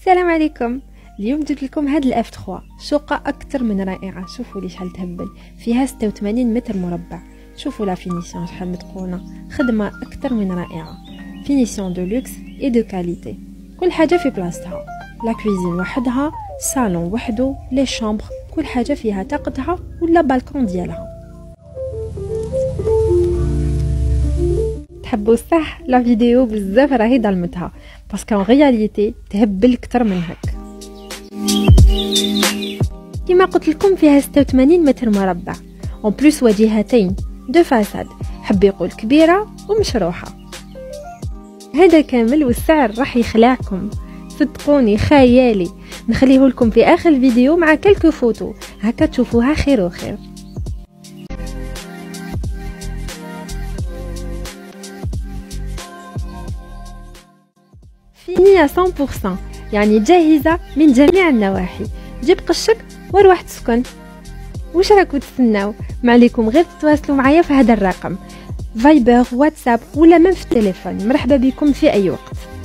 السلام عليكم. اليوم جبت لكم هاد الاف 3 شقه اكثر من رائعه. شوفوا لي شحال تهبل، فيها 86 متر مربع. شوفوا لا فينيسيون شحال متقونه، خدمه اكثر من رائعه، فينيسيون دو لوكس اي دو كاليتي. كل حاجه في بلاصتها، لا كويزين وحدها، صالون وحده، لي شامبر كل حاجه فيها طاقتها ولا بالكون ديالها. تحبوا صح لا فيديو بزاف راهي ظلمتها، باسكو ان رياليتي تهبل اكثر من هك. كما قلت لكم فيها 86 متر مربع، اون بلوس واجهتين دو فاساد، حب يقول كبيره ومشروحه. هذا كامل والسعر راح يخلعكم، صدقوني خيالي. نخليه لكم في اخر الفيديو مع كلكو فوتو هكا تشوفوها خير وخير. فينية 100% يعني جاهزة من جميع النواحي. جيب قشك وروح تسكن. واش راكم تستناو؟ معليكم غير تتواصلوا معايا في هذا الرقم، فايبر، واتساب، ولا من في التليفون. مرحبا بكم في اي وقت.